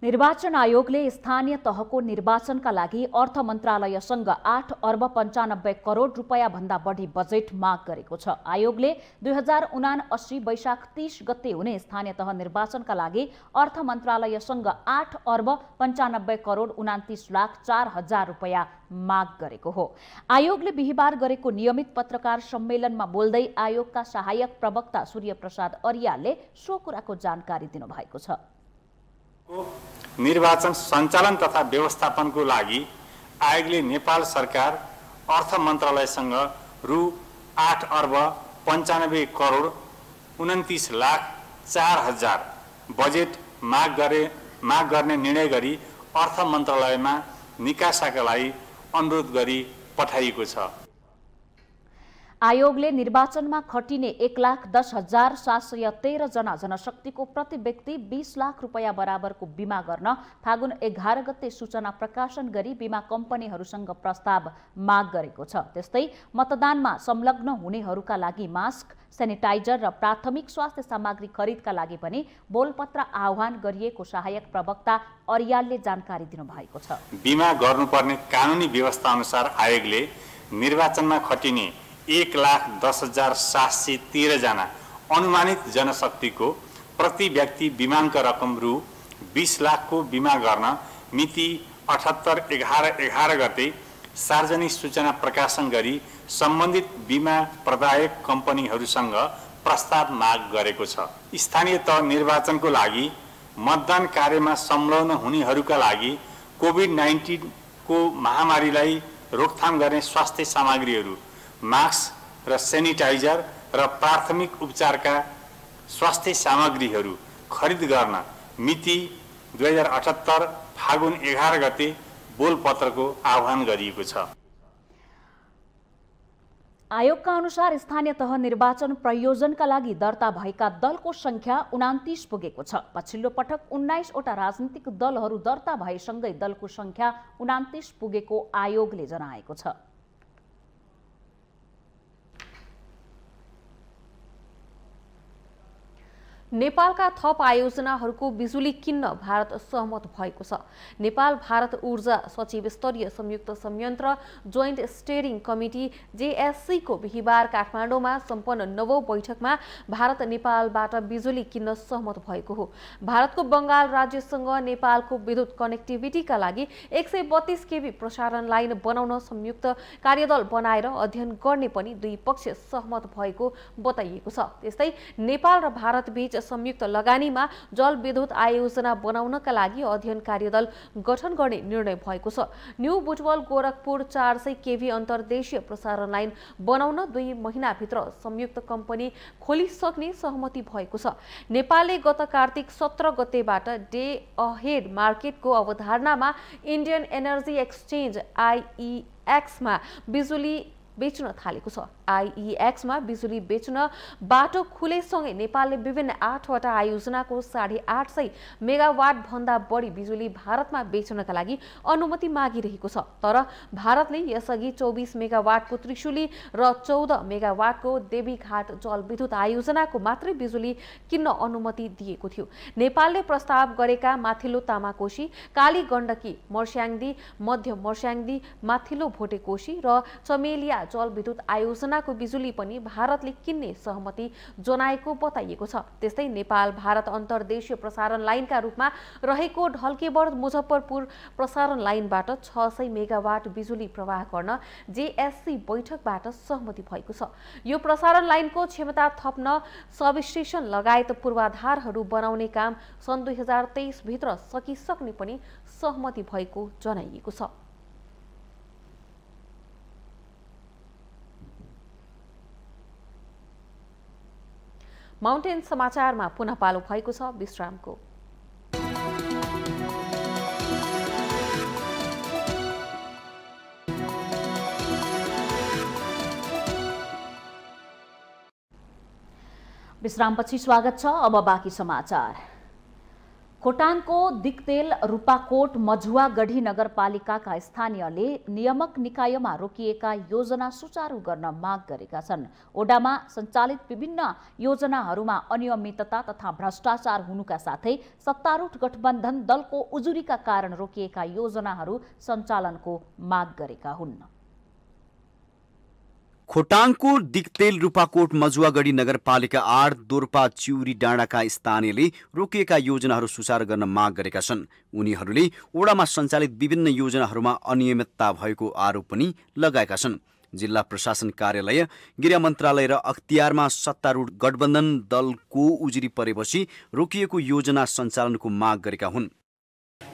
निर्वाचन आयोगले स्थानीय तहको निर्वाचनका लागि अर्थ मन्त्रालयसँग आठ अर्ब पन्चानब्बे करोड रुपैयाँ भन्दा बढी बजेट माग गरेको छ। आयोगले दुई हजार उनाअसी वैशाख तीस गते हुने स्थानीय तह निर्वाचनका लागि अर्थ मन्त्रालयसँग आठ अर्ब पन्चानब्बे करोड उनातिस लाख चार हजार रुपैयाँ माग गरेको हो। आयोगले बिहिबार गरेको नियमित पत्रकार सम्मेलनमा बोल्दै आयोगका सहायक प्रवक्ता सूर्यप्रसाद अर्यालले सो कुराको जानकारी दिनुभएको छ। निर्वाचन सञ्चालन तथा व्यवस्थापनको लागि आयोगले नेपाल सरकार अर्थ मन्त्रालयसँग रु आठ अर्ब पन्चानब्बे करोड उन्तिस लाख चार हजार बजेट माग गरे माग गर्ने निर्णय गरी अर्थ मन्त्रालयमा निकासाका लागि अनुरोध गरी पठाइएको छ। आयोगले निर्वाचनमा खटिने एक लाख दस हजार सात सय तेह्र जना जनशक्तिको प्रति व्यक्ति बीस लाख रुपैयाँ बराबरको बीमा गर्न फागुन एघार गते सूचना प्रकाशन गरी बीमा कम्पनीहरूसँग प्रस्ताव माग गरेको छ। त्यस्तै मतदानमा संलग्न हुनेहरूका लागि मास्क, सेनिटाइजर र प्राथमिक स्वास्थ्य सामग्री खरिदका लागि पनि बोलपत्र आह्वान गरिएको सहायक प्रवक्ता अर्यालले जानकारी दिनुभएको छ। बीमा गर्नुपर्ने कानुनी व्यवस्था अनुसार आयोगले निर्वाचनमा खटिने एक लाख दस हजार सात सय तेह्र जना अनुमानित जनशक्ति को प्रति व्यक्ति बीमांक रकम रु बीस लाख को बीमा गर्न मिति अठहत्तर एघार एघार गते सार्वजनिक सूचना प्रकाशन गरी संबंधित बीमा प्रदायक कंपनीहरूसँग प्रस्ताव माग गरेको छ। स्थानीय तह निर्वाचन को लागि मतदान कार्यमा संलग्न हुनेहरूका लागि कोभिड उन्नाइस को महामारीलाई रोकथाम गर्ने स्वास्थ्य सामग्रीहरू, मास्क र सेनिटाइजर र प्राथमिक उपचारका स्वास्थ्य सामग्रीहरू खरिद गर्न मिति दुई हजार अठहत्तर फागुन एघार गते बोलपत्रको आह्वान गरिएको छ। आयोगका अनुसार स्थानीय तह निर्वाचन प्रयोजनका लागि दर्ता भएका दलको संख्या उनान्तीस पुगेको छ। पछिल्लो पटक उन्नाइस वटा राजनीतिक दलहरू दर्ता भएसँगै दलको संख्या उनान्तीस पुगेको आयोगले जनाएको छ। नेपालका थप आयोजनाहरूको बिजुली किन्न भारत सहमत भएको छ। नेपाल भारत ऊर्जा सचिव स्तरीय संयुक्त संयन्त्र joint steering committee J S C को बिहीबार काठमाडौँमा सम्पन्न नवौं बैठकमा भारत नेपालबाट बिजुली किन्न सहमत भएको हो। भारतको बंगाल राज्यसँग नेपालको विद्युत कनेक्टिभिटीका लागि एक सय बत्तीस केबी प्रसारण लाइन बनाउन संयुक्त कार्यदल बनाएर अध्ययन गर्ने पनि दुई पक्ष सहमत भएको बताइएको छ। त्यस्तै नेपाल र भारत बीच संयुक्त लगानीमा जल विद्युत आयोजना बनाउनका लागि अध्ययन कार्यदल गठन गर्ने निर्णय भएको छ। न्यू बुटवल गोरखपुर चार सय केभी अन्तर्देशीय प्रसारण लाइन बनाउन दुई महिनाभित्र संयुक्त कम्पनी खोलिसक्ने सहमति भएको छ। नेपालले गत कार्तिक सत्र गतेबाट डे अहेड मार्केटको अवधारणामा Indian energy exchange I E X मा बिजुली बेच्न थालेको छ। आई ई एक्स मा बिजुली बेच्न बाटो खुलेसँगै नेपालले विभिन्न आठवटा आयोजनाको साढे आठ सय मेगावाट भन्दा बढी बिजुली भारतमा बेच्नका लागि अनुमति मागिरहेको छ। तर भारतले यसअघि चौबीस मेगावाटको त्रिशुली र चौध मेगावाटको देवीघाट जलविद्युत आयोजनाको मात्रै बिजुली किन्न अनुमति दिएको थियो। नेपालले प्रस्ताव गरेका माथिल्लो तामाकोशी, काली गण्डकी, मर्स्याङ्दी, मध्य मर्स्याङ्दी, माथिल्लो भोटेकोशी र चमेलिया जलविद्युत आयोजनाको बिजुली पनि भारतले किन्ने सहमति जनाएको बताइएको छ। त्यस्तै नेपाल भारत अन्तर्देशीय प्रसारण लाइनका रूपमा रहेको ढल्केबर मुजफ्फरपुर प्रसारण लाइनबाट छ सय मेगावाट बिजुली प्रवाह गर्न जे एस सी बैठकबाट सहमति भएको छ। यो प्रसारण लाइनको क्षमता थप्न सबस्टेशन लगायत पूर्वाधारहरू बनाउने काम सन् दुई हजार तेइस भित्र सकिसक्ने पनि सहमति भएको जनाइएको छ। माउन्टेन समाचारमा पुनः पालो भएको छ विश्रामको। विश्रामपछि स्वागत छ। अब बाँकी समाचार। खोटाङको दिक्तेल रूपाकोट मझुवागढी नगरपालिकाका स्थानीयले नियामक निकायमा रोकिएका योजना सुचारू गर्न माग गरेका छन्। ओडामा सञ्चालित विभिन्न योजनाहरूमा अनियमितता तथा भ्रष्टाचार हुनुका साथै सत्तारूढ गठबन्धन दलको उजुरीका कारण रोकिएका योजनाहरू सञ्चालनको माग गरेका हुन्। खोटाङको दिक्तेल रूपाकोट मजुवागढी नगरपालिका आठ दोर्पा चिउरी डाँडाका स्थानीयले रोकिएका योजनाहरू सुचारू गर्न माग गरेका छन्। उनीहरूले ओडामा सञ्चालित विभिन्न योजनाहरूमा अनियमितता भएको आरोप पनि लगाएका छन्। जिल्ला प्रशासन कार्यालय, गृह मन्त्रालय र अख्तियारमा सत्तारूढ गठबन्धन दलको उजुरी परेपछि रोकिएको योजना सञ्चालनको माग गरेका हुन्।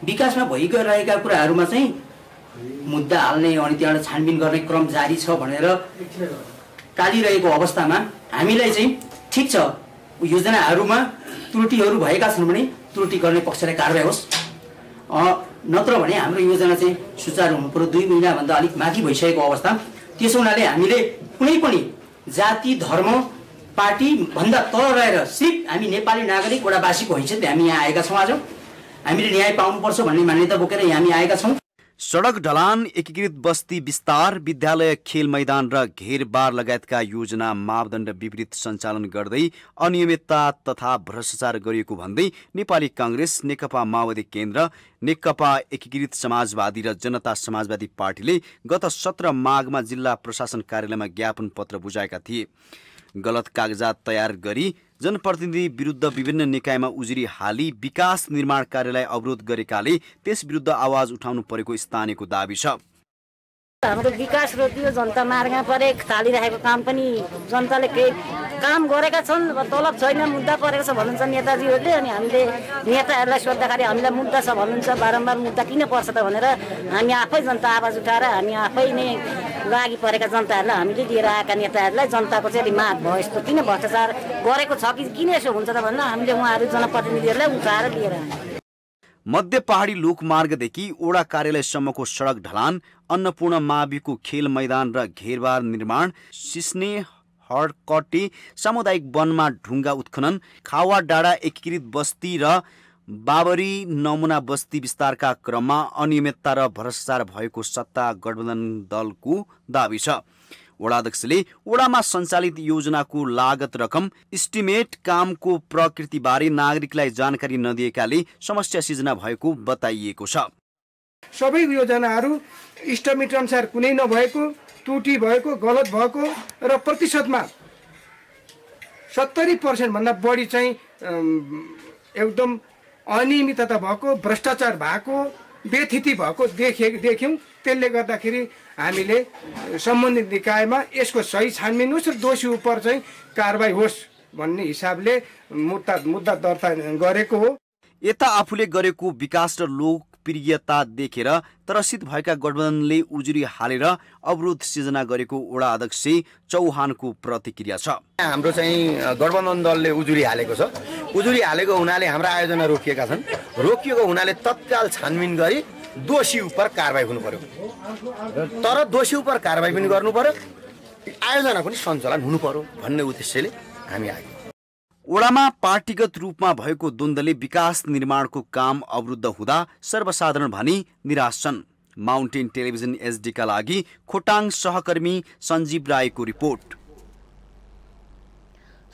विकासमा भइरहेका कुराहरूमा चाहिँ मुद्दा हाल्ने अनि त्यहाँबाट छानबिन गर्ने क्रम जारी छ भनेर टालिरहेको अवस्थामा हामीलाई चाहिँ ठिक छ, योजनाहरूमा त्रुटिहरू भएका छन् भने त्रुटि गर्ने पक्षलाई कारबाही होस्, नत्र भने हाम्रो योजना चाहिँ सुचारू हुनु पर्यो। दुई महिनाभन्दा अलिक माथि भइसकेको अवस्था, त्यसो हुनाले हामीले कुनै पनि जाति, धर्म, पार्टी भन्दा तल रहेर सिर्फ हामी नेपाली नागरिक एउटा बासीको हैसियत हामी यहाँ आएका छौँ। आज हामीले न्याय पाउनुपर्छ भन्ने मान्यता बोकेर यहाँ हामी आएका छौँ। सडक ढलान, एकीकृत बस्ती विस्तार, विद्यालय, खेल मैदान र घेरबार लगायतका योजना मापदण्ड विपरीत सञ्चालन गर्दै अनियमितता तथा भ्रष्टाचार गरिएको भन्दै नेपाली काङ्ग्रेस, नेकपा माओवादी केन्द्र, नेकपा एकीकृत समाजवादी र जनता समाजवादी पार्टीले गत सत्र माघमा जिल्ला प्रशासन कार्यालयमा ज्ञापन पत्र बुझाएका थिए। गलत कागजात तयार गरी जनप्रतिनिधि विरुद्ध विभिन्न निकायमा उजुरी हाली विकास निर्माण कार्यलाई अवरोध गरेकाले त्यस विरुद्ध आवाज उठाउनु परेको स्थानीयको दाबी छ। हाम्रो विकास रोकियो, जनता मार्गमा परे, थालिरहेको काम पनि जनताले केही काम गरेका छन्, तलब छैन, मुद्दा परेको छ भन्नुहुन्छ नेताजीहरूले। अनि हामीले नेताहरूलाई सोद्धाखेरि हामीलाई मुद्दा छ भन्नुहुन्छ, बारम्बार मुद्दा किन पर्छ त भनेर हामी आफै जनता आवाज उठाएर हामी आफै नै लागि परेका जनताहरूलाई हामीले दिएर आएका नेताहरूलाई जनताको चाहिँ माग भयो, यस्तो किन भ्रष्टाचार गरेको छ कि किन यसो हुन्छ त भनेर हामीले उहाँहरू जनप्रतिनिधिहरूलाई उठाएर लिएर आएका। मध्य पहाड़ी लोकमार्गदेखि ओडा कार्यालयसम्मको सडक ढलान, अन्नपूर्ण माविको खेल मैदान र घेरबार निर्माण, सिस्ने हडकटी सामुदायिक वनमा ढुङ्गा उत्खनन, खावा डाँडा एकीकृत बस्ती र बाबरी नमुना बस्ती विस्तारका क्रममा अनियमितता र भ्रष्टाचार भएको सत्ता गठबन्धन दलको दाबी छ। वडाध्यक्षले वडामा सञ्चालित योजनाको लागत रकम इस्टिमेट कामको प्रकृतिबारे नागरिकलाई जानकारी नदिएकाले समस्या सिर्जना भएको बताइएको छ। सबै योजनाहरू इस्टिमेट अनुसार कुनै नभएको, त्रुटि भएको, गलत भएको र प्रतिशतमा सत्तरी पर्सेन्ट भन्दा बढी चाहिँ एकदम अनियमितता भएको, भ्रष्टाचार भएको, व्यथिति भएको देखे देख्यौँ। त्यसले गर्दाखेरि हामीले सम्बन्धित निकायमा यसको सही छानबिन होस् र दोषी उपर चाहिँ कारबाही होस् भन्ने हिसाबले मुद्दा मुद्दा दर्ता गरेको हो। यता आफूले गरेको विकास र लोकप्रियता देखेर त्रसित भएका गठबन्धनले उजुरी हालेर अवरोध सिर्जना गरेको वडा अध्यक्ष चौहानको प्रतिक्रिया छ। हाम्रो चाहिँ गठबन्धन दलले उजुरी हालेको छ। उजुरी हालेको हुनाले हाम्रा आयोजना रोकिएका छन्। रोकिएको हुनाले तत्काल छानबिन गरी दोषी उपर कारबाही हुनु पर्यो, तर दोषी उपर कारबाही पनि गर्नु पर्यो, आयोजना पनि सञ्चालन हुनु पर्यो भन्ने उद्देश्यले हामी आयौँ। ओडामा पार्टीगत रूपमा भएको द्वन्द्वले विकास निर्माणको काम अवरुद्ध हुँदा सर्वसाधारण भनी निराश छन्। माउन्टेन टेलिभिजन एसडीका लागि खोटाङ सहकर्मी सञ्जीव रायको रिपोर्ट।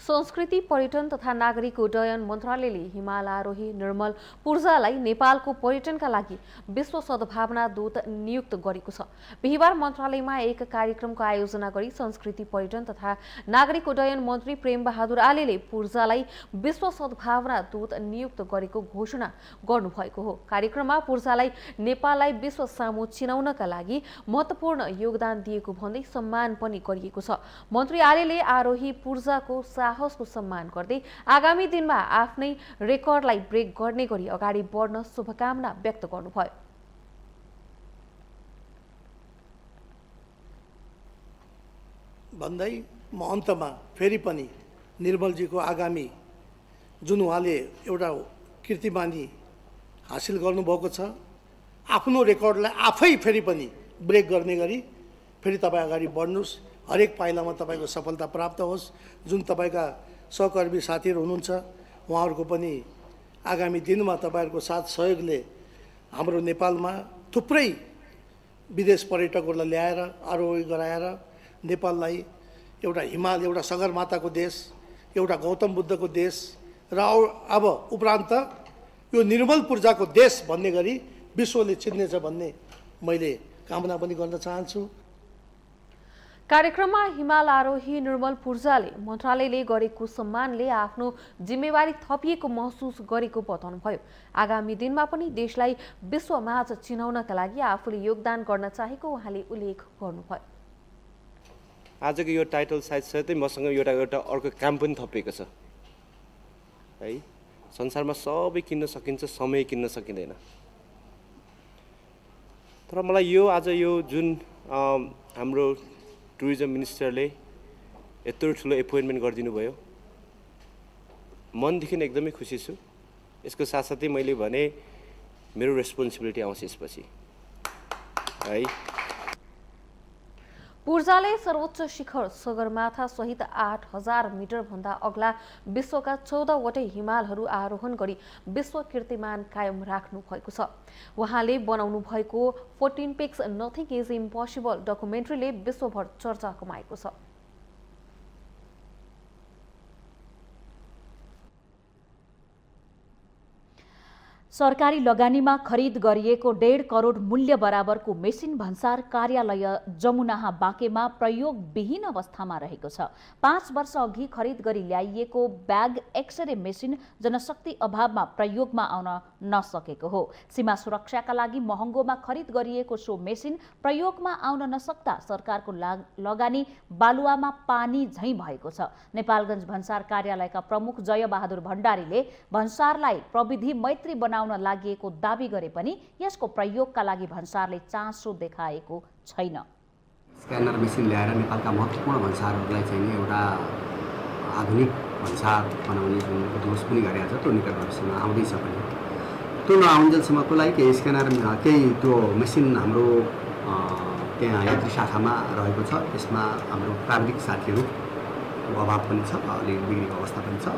संस्कृति, पर्यटन तथा नागरिक उड्डयन मन्त्रालयले हिमालयारोही निर्मल पूर्जालाई नेपालको पर्यटनका लागि विश्व सद्भावना दूत नियुक्त गरेको छ। बिहिबार मन्त्रालयमा एक कार्यक्रमको आयोजना गरी संस्कृति, पर्यटन तथा नागरिक उड्डयन मन्त्री प्रेमबहादुर आलेले पूर्जालाई विश्व सद्भावना दूत नियुक्त गरेको घोषणा गर्नुभएको हो। कार्यक्रममा पूर्जालाई नेपाललाई विश्व सामु चिनाउनका लागि महत्त्वपूर्ण योगदान दिएको भन्दै सम्मान पनि गरिएको छ। मन्त्री आलेले आरोही पूर्जाको साहसको सम्मान गर्दै आगामी दिनमा आफ्नै रेकर्डलाई ब्रेक गर्ने गरी अगाडि बढ्न शुभकामना व्यक्त गर्नुभयो। भन्दै म अन्तमा फेरि पनि निर्मलजीको आगामी जुन उहाँले एउटा कीर्तिमानी हासिल गर्नुभएको छ, आफ्नो रेकर्डलाई आफै फेरि पनि ब्रेक गर्ने गरी फेरि तपाईँ अगाडि बढ्नुहोस्। हरेक पाइलामा तपाईको सफलता प्राप्त होस्। जुन तपाईका सहकर्मी साथीहरु हुनुहुन्छ उहाँहरुको पनि आगामी दिनमा तपाईहरुको साथ सहयोगले हाम्रो नेपालमा थुप्रै विदेश पर्यटकहरुलाई ल्याएर आरोही गराएर नेपाललाई एउटा हिमाल, एउटा सगरमाताको देश, एउटा गौतम बुद्धको देश र अब उपरान्त यो निर्मल पूर्जाको देश भन्ने गरी विश्वले चिन्नेछ भन्ने मैले कामना पनि गर्न चाहन्छु। कार्यक्रममा हिमाल आरोही निर्मल पूर्जाले मन्त्रालयले गरेको सम्मानले आफ्नो जिम्मेवारी थपिएको महसुस गरेको बताउनुभयो। आगामी दिनमा पनि देशलाई विश्वमाझ चिनाउनका लागि आफूले योगदान गर्न चाहेको उहाँले उल्लेख गर्नुभयो। आजको यो टाइटल साथसाथै मसँग एउटा एउटा अर्को काम पनि थपिएको छ है। संसारमा सबै किन्न सकिन्छ, समय किन्न सकिँदैन, तर मलाई यो आज यो जुन हाम्रो टुरिज्म मिनिस्टरले यत्रो ठुलो एपोइन्टमेन्ट गरिदिनु भयो, मनदेखि एकदमै खुसी छु। यसको साथसाथै मैले भने मेरो रेस्पोन्सिबिलिटी आउँछ यसपछि है। पूर्जाले सर्वोच्च शिखर सगरमाथा सहित आठ हजार मिटरभन्दा अग्ला विश्वका चौधवटै हिमालहरू आरोहण गरी विश्व कीर्तिमान कायम राख्नु भएको छ। उहाँले बनाउनु भएको fourteen peaks nothing is impossible डकुमेन्ट्रीले विश्वभर चर्चा कमाएको छ। सरकारी लगानीमा खरिद गरिएको डेढ करोड मूल्य बराबरको मेसिन भन्सार कार्यालय जमुनाहा बाँकेमा प्रयोगविहीन अवस्थामा रहेको छ। पाँच वर्ष अघि खरिद गरी ल्याइएको ब्याग एक्सरे मेसिन जनशक्ति अभावमा प्रयोगमा आउन नसकेको हो। सीमा सुरक्षाका लागि महँगोमा खरिद गरिएको सो मेसिन प्रयोगमा आउन नसक्दा सरकारको लगानी बालुवामा पानी झैँ भएको छ। नेपालगञ्ज भन्सार कार्यालयका प्रमुख जयबहादुर भण्डारीले भन्सारलाई प्रविधि मैत्री बना लागेको दाबी गरे पनि यसको प्रयोगका लागि भन्सारले चासो देखाएको छैन। स्क्यानर मेसिन ल्याएर नेपालका महत्त्वपूर्ण भन्सारहरूलाई चाहिँ एउटा आधुनिक भन्सार बनाउने जुन उद्देश्य पनि गरेका छ, त्यो निकट भविष्यमा आउँदैछ पनि। तो नआउन्जेलसम्मको लागि केही स्क्यानर केही त्यो मेसिन हाम्रो त्यहाँ यात्री शाखामा रहेको छ। यसमा हाम्रो प्राविधिक साथीहरू अभाव पनि छ, अलि बिग्रेको अवस्था पनि छ।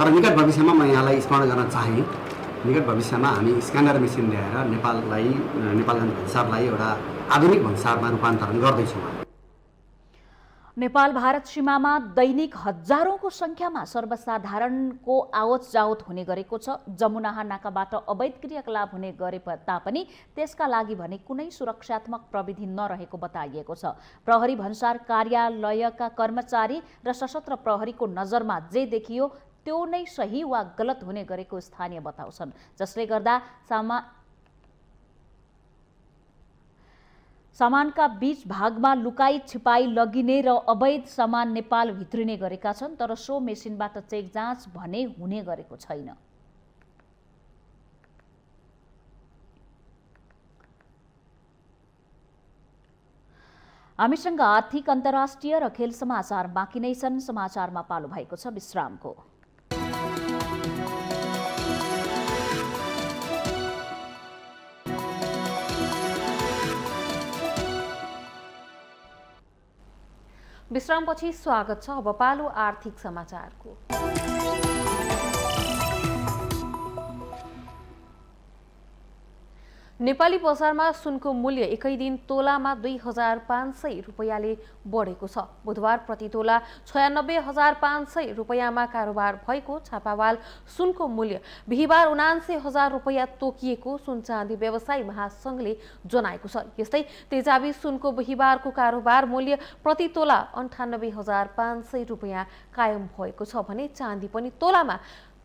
तर निकट भविष्यमा म यहाँलाई स्मरण गर्न चाहे, निकट भविष्यमा हामी स्क्यानर मेसिन ल्याएर नेपाललाई नेपालगञ्ज भन्सारलाई एउटा आधुनिक भन्सारमा रूपान्तरण गर्दैछौँ। नेपाल भारत सीमामा दैनिक हजारौंको संख्यामा सर्वसाधारणको आवत जावत हुने गरेको छ। जमुनाहा नाकाबाट अवैध क्रियाकलाप हुने गरे तापनि त्यसका लागि भने कुनै सुरक्षात्मक प्रविधि नरहेको बताइएको छ। प्रहरी भन्सार कार्यालयका कर्मचारी र सशस्त्र प्रहरीको नजरमा जे देखियो त्यो नै सही वा गलत हुने गरेको स्थानीय बताउँछन्, जसले गर्दा सामा सामान का बीच भाग में लुकाई छिपाई लगिने र अवैध सामान नेपाल भित्रिने गरेका छन्। तर सो मेसिनबाट चेक जाँच भने हुने गरेको छैन। हामीसँग आर्थिक अन्तर्राष्ट्रिय र खेल समाचार बाँकी नै छन्। समाचारमा पालो भएको छ विश्रामको। विश्रामपछि स्वागत छ। अब पालो आर्थिक समाचारको। नेपाली बजारमा सुनको मूल्य एकै दिन तोलामा दुई हजार पांच सय रुपैयाँले बढेको छ। बुधवार प्रति तोला छयानब्बे हजार पांच सय रुपैयाँमा कारोबार भएको छापावाल सुनको मूल्य बिहिबार उनान्से हजार रुपैयाँ तोकिएको सुन चाँदी व्यवसायी महासंघले जनाएको छ। यस्तै तेजाबी सुनको बिहिबारको कारोबार मूल्य प्रति तोला अन्ठानब्बे हजार पांच सय रुपैयाँ कायम भएको छ भने चाँदी पनि तोलामा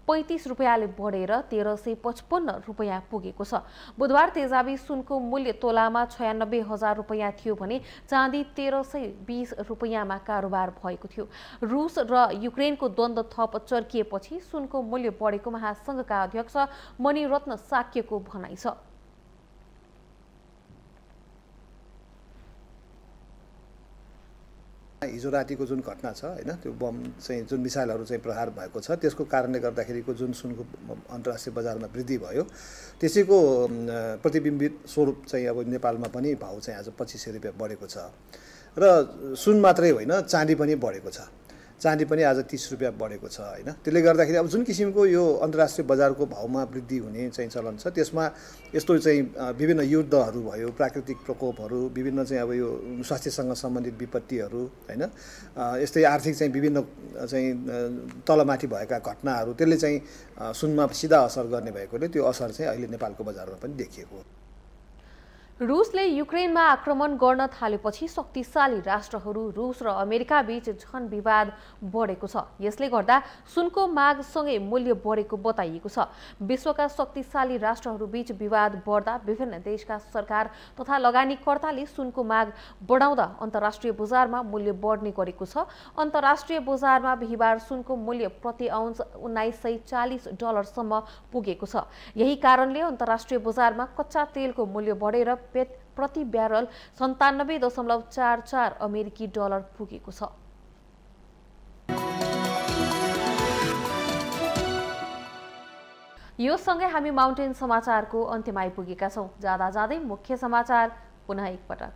पैंतीस रुपैयाँले बढेर तेरह सय पचपन्न रुपैयाँ पुगेको छ। बुधवार तेजाबी सुनको मूल्य तोलामा छयानब्बे हजार रुपैयाँ थियो भने चाँदी तेरह सय बीस रुपैयाँमा कारोबार भएको थियो। रूस र युक्रेनको द्वन्द्व थप चर्किएपछि सुनको मूल्य बढेको महासंघका अध्यक्ष मणिरत्न साक्यको भनाइ छ। हिजो रातिको जुन घटना छ हैन, त्यो बम चाहिँ जुन मिसाइलहरु चाहिँ प्रहार भएको छ, त्यसको कारणले गर्दाखेरिको जुन सुनको अन्तर्राष्ट्रिय बजारमा वृद्धि भयो, त्यसैको प्रतिबिम्बित स्वरूप चाहिँ अब नेपालमा पनि भाउ चाहिँ आज पच्चीस सय रुपैयाँ बढेको छ। र सुन मात्रै होइन, चाँदी पनि बढेको छ। चाँदी पनि आज तीस रुपैयाँ बढेको छ हैन। त्यसले गर्दाखेरि अब जुन किसिमको यो अन्तर्राष्ट्रिय बजारको भावमा वृद्धि हुने चाहिँ चलन छ, त्यसमा यस्तो चाहिँ विभिन्न युद्धहरू भयो, प्राकृतिक प्रकोपहरू, विभिन्न चाहिँ अब यो स्वास्थ्यसँग सम्बन्धित विपत्तिहरू हैन, यस्तै आर्थिक चाहिँ विभिन्न चाहिँ तलमाथि भएका घटनाहरू, त्यसले चाहिँ सुनमा सिधा असर गर्ने भएकोले त्यो असर चाहिँ अहिले नेपालको बजारमा पनि देखिएको हो। रूसले युक्रेनमा आक्रमण गर्न थालेपछि शक्तिशाली राष्ट्रहरू रूस र अमेरिका बीच झन विवाद बढेको छ। यसले गर्दा सुनको मागसँगै मूल्य बढेको बताइएको छ। विश्वका शक्तिशाली राष्ट्रहरू बीच विवाद बढ्दा विभिन्न देशका सरकार तथा लगानीकर्ताले सुनको माग बढाउँदा अन्तर्राष्ट्रिय बजारमा मूल्य बढ्ने गरेको छ। अन्तर्राष्ट्रिय बजारमा बिहिबार सुनको मूल्य प्रति औंस उन्नाइस सय चालीस डलरसम्म पुगेको छ। यही कारणले अन्तर्राष्ट्रिय बजारमा कच्चा तेलको मूल्य बढेर प्रति ब्यारल सन्तानब्बे दशमलव चार चार अमेरिकी डलर पुगेको छ। यो सँगै हामी माउन्टेन समाचारको अन्त्यमा आइपुगेका छौँ। जाँदा जाँदै मुख्य समाचार पुनः एकपटक।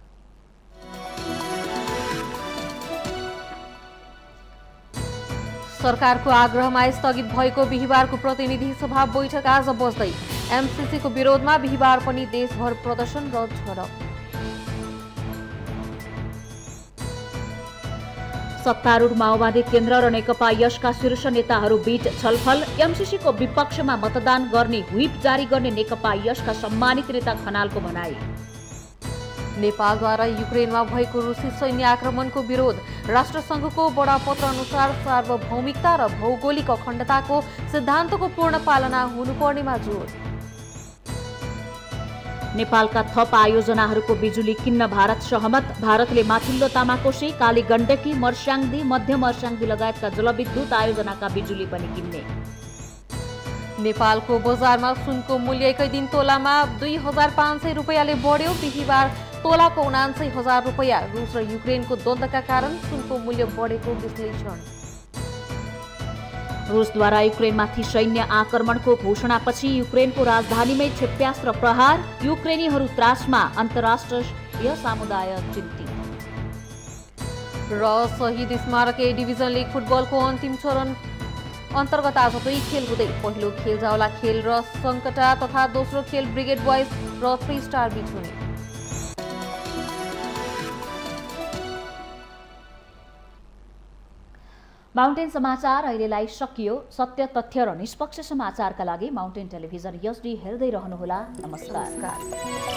सरकारको आग्रहमा स्थगित भएको बिहिबारको प्रतिनिधि सभा बैठक आज बस्दै एमसीसी को विरोधमा बिहिबार पनि देशभर प्रदर्शन र झडप। सत्तारूढ माओवादी केन्द्र र नेकपा यसका शीर्ष नेताहरू बीच छलफल। एमसीसी को विपक्षमा मतदान गर्ने व्हिप जारी गर्ने नेकपा यसका सम्मानित नेता खनालको भनाई। नेपालद्वारा युक्रेनमा भएको रुसी सैन्य आक्रमणको विरोध। राष्ट्रसङ्घको बडापत्र अनुसार सार्वभौमिकता र भौगोलिक अखण्डताको सिद्धान्तको पूर्ण पालना हुनुपर्नेमा जोड। नेपालका थप आयोजनाहरूको बिजुली किन्न भारत सहमत। भारतले माथिल्लो तामाकोशी, काली गण्डकी, मर्स्याङ्दी, मध्य मर्स्याङ्दी लगायतका जलविद्युत आयोजनाका बिजुली पनि किन्ने। नेपालको बजारमा सुनको मूल्य एकै दिन तोलामा दुई हजार पाँच सय रुपैयाँले बढ्यो। बिहिबार तोलाको उनान्सय हजार रुपैयाँ। रुस र युक्रेनको द्वन्द्वका कारण सुनको मूल्य बढेको विश्लेषण। रूस द्वारा युक्रेनमाथि सैन्य आक्रमणको घोषणापछि युक्रेनको राजधानीमै क्षेप्यास्त्र प्रहार, युक्रेनीहरू त्रासमा, अन्तर्राष्ट्रिय समुदाय चिन्तित। र शहीद स्मारक ए डिभिजन लीग फुटबलको अन्तिम चरण अन्तर्गत आज दुई खेल हुँदै पहिलो खेल जावला खेल र संकटा तथा दोस्रो खेल ब्रिगेड बोइज र थ्री स्टार बीच हुने। माउन्टेन समाचार अहिलेलाई सकियो। सत्य तथ्य र निष्पक्ष समाचारका लागि माउन्टेन टेलिभिजन यसडी हेर्दै रहनुहोला। नमस्कार।